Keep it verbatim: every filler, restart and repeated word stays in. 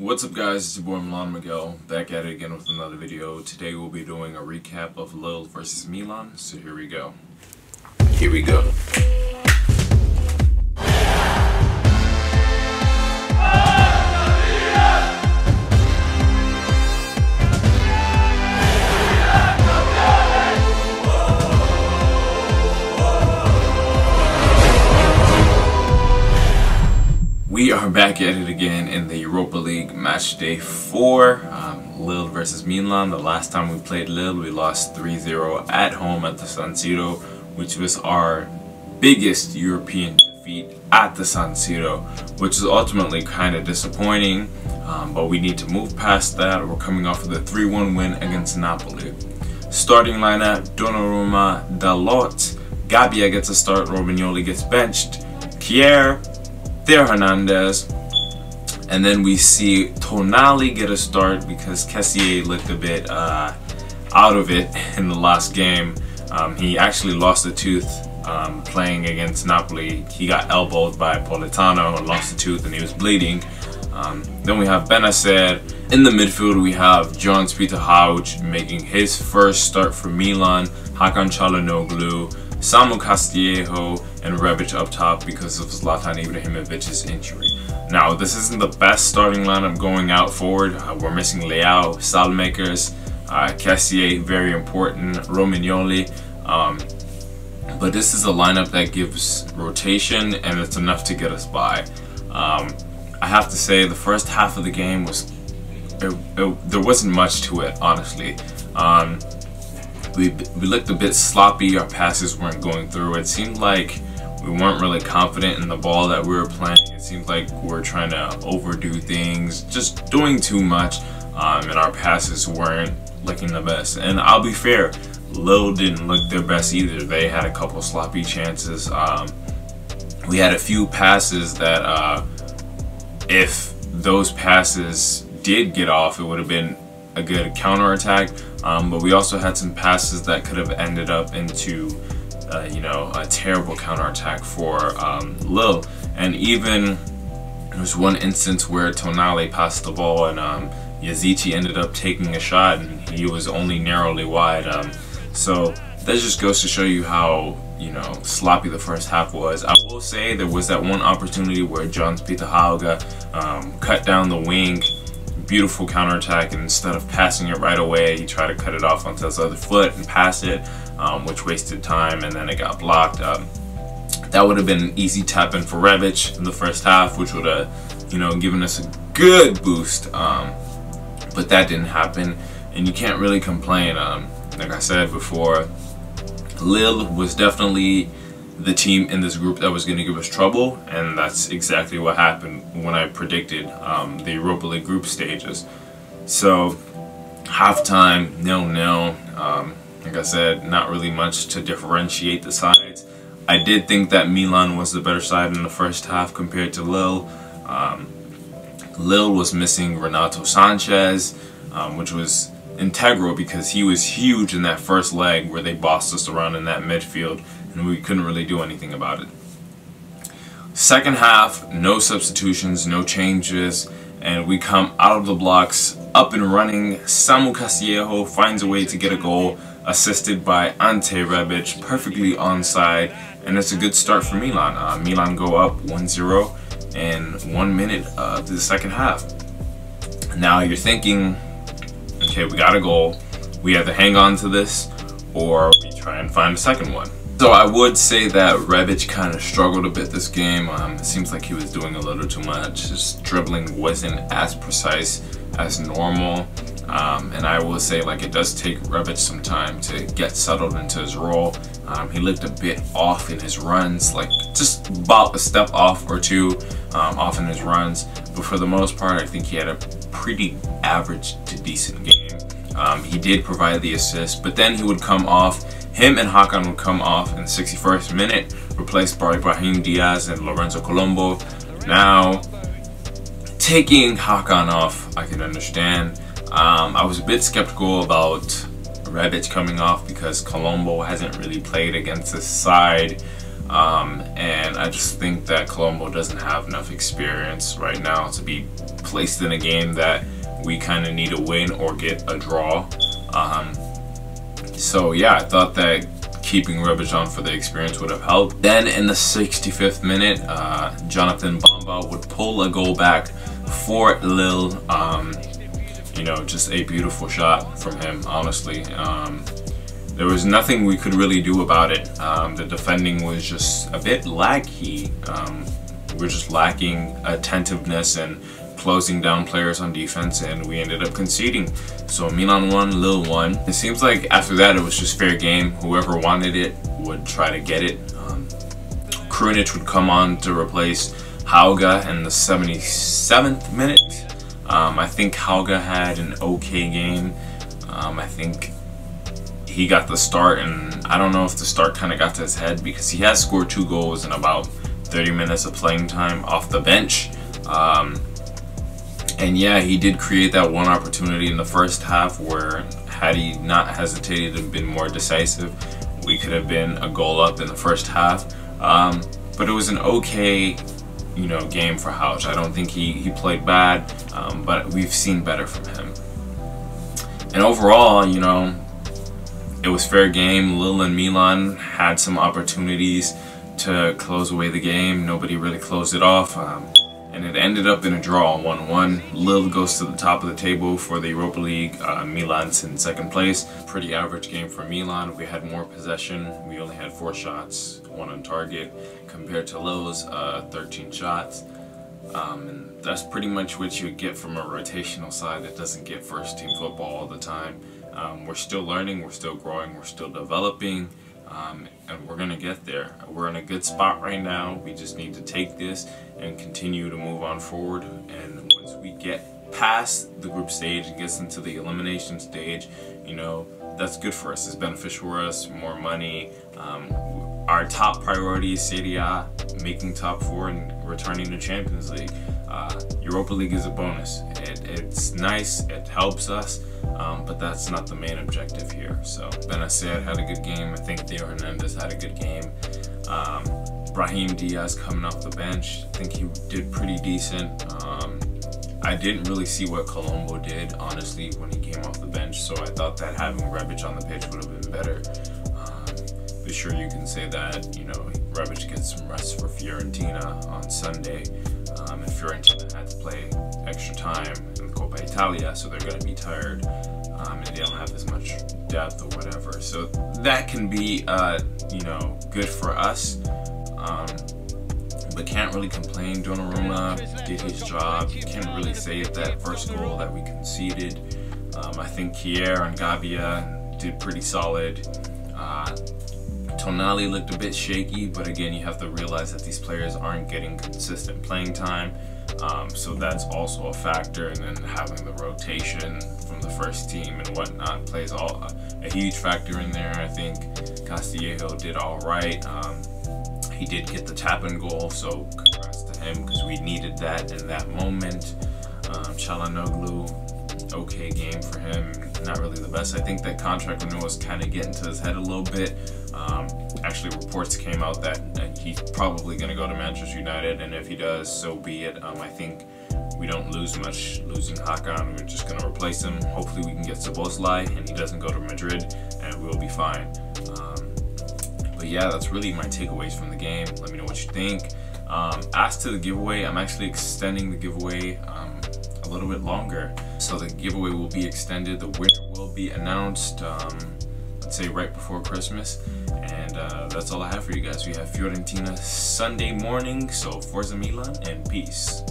What's up guys, it's your boy Milan Miguel, back at it again with another video. Today we'll be doing a recap of Lille versus Milan, so here we go. Here we go. We are back at it again in the Europa League match day four, um, Lille versus Milan. The last time we played Lille, we lost three zero at home at the San Siro, which was our biggest European defeat at the San Siro, which is ultimately kind of disappointing, um, but we need to move past that. We're coming off of the three one win against Napoli. Starting lineup, Donnarumma, Dalot, Gabia gets a start, Romagnoli gets benched, Kier, Theo Hernández, and then we see Tonali get a start because Cassier looked a bit uh, out of it in the last game. Um, he actually lost a tooth um, playing against Napoli. He got elbowed by Politano and lost a tooth and he was bleeding. Um, then we have Bennacer. In the midfield we have Jens Petter Hauge making his first start for Milan, Hakan Chalhanoglu, Samuel Castillejo, and Rebic up top because of Zlatan Ibrahimovic's injury. Now, this isn't the best starting lineup going out forward. Uh, we're missing Leao, Salmaekers, uh, Cassier, very important, Romagnoli. Um, but this is a lineup that gives rotation and it's enough to get us by. Um, I have to say, the first half of the game was, it, it, there wasn't much to it, honestly. Um, We, we looked a bit sloppy, our passes weren't going through. It seemed like we weren't really confident in the ball that we were playing. It seemed like we were trying to overdo things, just doing too much, um, and our passes weren't looking the best. And I'll be fair, Lille didn't look their best either. They had a couple sloppy chances. Um, we had a few passes that uh, if those passes did get off, it would have been a good counterattack. Um, but we also had some passes that could have ended up into, uh, you know, a terrible counterattack for um, Lille. And even there's one instance where Tonali passed the ball and um, Yazidi ended up taking a shot and he was only narrowly wide. Um, so that just goes to show you how, you know, sloppy the first half was. I will say there was that one opportunity where Jens Petter Hauge um, cut down the wing. Beautiful counterattack, and instead of passing it right away, he tried to cut it off onto his other foot and pass it, um, which wasted time, and then it got blocked. Um, that would have been an easy tap in for Rebic in the first half, which would have, you know, given us a good boost, um, but that didn't happen, and you can't really complain. Um, like I said before, Lille was definitely the team in this group that was going to give us trouble, and that's exactly what happened when I predicted um, the Europa League group stages. So halftime, nil nil. Um, like I said, not really much to differentiate the sides. I did think that Milan was the better side in the first half compared to Lille. Um, Lille was missing Renato Sanchez, um, which was integral because he was huge in that first leg where they bossed us around in that midfield. And we couldn't really do anything about it. Second half, no substitutions, no changes, and we come out of the blocks, up and running. Samu Castillejo finds a way to get a goal, assisted by Ante Rebic, perfectly onside, and it's a good start for Milan. Uh, Milan go up one zero in one minute uh, to the second half. Now you're thinking, okay, we got a goal, we have to hang on to this, or we try and find a second one. So I would say that Rebic kind of struggled a bit this game. Um, it seems like he was doing a little too much. His dribbling wasn't as precise as normal. Um, and I will say, like, it does take Rebic some time to get settled into his role. Um, he looked a bit off in his runs, like just about a step off or two um, off in his runs. But for the most part, I think he had a pretty average to decent game. Um, he did provide the assist, but then he would come off. Him and Hakan would come off in the sixty-first minute, replaced by Ibrahim Diaz and Lorenzo Colombo. Now, taking Hakan off, I can understand. Um, I was a bit skeptical about Rebic coming off because Colombo hasn't really played against this side. Um, and I just think that Colombo doesn't have enough experience right now to be placed in a game that we kind of need a win or get a draw. Um, so yeah, I thought that keeping Rebic on for the experience would have helped. Then in the sixty-fifth minute, uh, Jonathan Bamba would pull a goal back for Lille. Um, you know, just a beautiful shot from him, honestly. Um, There was nothing we could really do about it. Um, the defending was just a bit laggy. Um, we were just lacking attentiveness and closing down players on defense, and we ended up conceding. So Milan won, Lille won. It seems like after that it was just fair game. Whoever wanted it would try to get it. Um, Krunic would come on to replace Hauge in the seventy-seventh minute. Um, I think Hauge had an okay game. Um, I think he got the start, and I don't know if the start kind of got to his head, because he has scored two goals in about thirty minutes of playing time off the bench. Um, and yeah, he did create that one opportunity in the first half where, had he not hesitated and been more decisive, we could have been a goal up in the first half. Um, but it was an okay, you know, game for Houch. I don't think he, he played bad, um, but we've seen better from him. And overall, you know, it was fair game. Lille and Milan had some opportunities to close away the game. Nobody really closed it off, um, and it ended up in a draw, one one. Lille goes to the top of the table for the Europa League. Uh, Milan's in second place. Pretty average game for Milan. We had more possession. We only had four shots, one on target, compared to Lille's uh, thirteen shots. Um, and that's pretty much what you get from a rotational side that doesn't get first team football all the time. Um, we're still learning, we're still growing, we're still developing, um, and we're going to get there. We're in a good spot right now. We just need to take this and continue to move on forward. And once we get past the group stage and gets into the elimination stage, you know, that's good for us. It's beneficial for us, more money. Um, our top priority is Serie A, making top four and returning to Champions League. Uh, Europa League is a bonus. It, it's nice, it helps us, um, but that's not the main objective here. So Bennacer had a good game. I think Theo Hernández had a good game. Um, Ibrahim Diaz coming off the bench, I think he did pretty decent. Um, I didn't really see what Colombo did, honestly, when he came off the bench, so I thought that having Rebic on the pitch would have been better. Um, but sure, you can say that, you know, Rebic gets some rest for Fiorentina on Sunday. Um, and Fiorentina had to play extra time in the Copa Italia, so they're going to be tired, um, and they don't have as much depth or whatever. So that can be, uh, you know, good for us, um, but can't really complain. Donnarumma did his job. You can't really say if that first goal that we conceded. Um, I think Kier and Gabia did pretty solid. Uh, Tonali looked a bit shaky, but again, you have to realize that these players aren't getting consistent playing time, um, so that's also a factor. And then having the rotation from the first team and whatnot plays all, a huge factor in there. I think Castillejo did all right. Um, he did get the tap-in goal, so congrats to him, because we needed that in that moment. Um, Chalhanoglu, okay game for him, not really the best. I think that contract renewal is kind of getting to his head a little bit. Um, actually, reports came out that, that he's probably going to go to Manchester United, and if he does, so be it. Um, I think we don't lose much losing Hakan. We're just going to replace him. Hopefully, we can get Szoboszlai, and he doesn't go to Madrid, and we'll be fine. Um, but yeah, that's really my takeaways from the game. Let me know what you think. Um, as to the giveaway, I'm actually extending the giveaway um, a little bit longer. So the giveaway will be extended. The winner will be announced, Um, say right before Christmas. And uh, that's all I have for you guys. We have Fiorentina Sunday morning, so Forza Milan, and peace.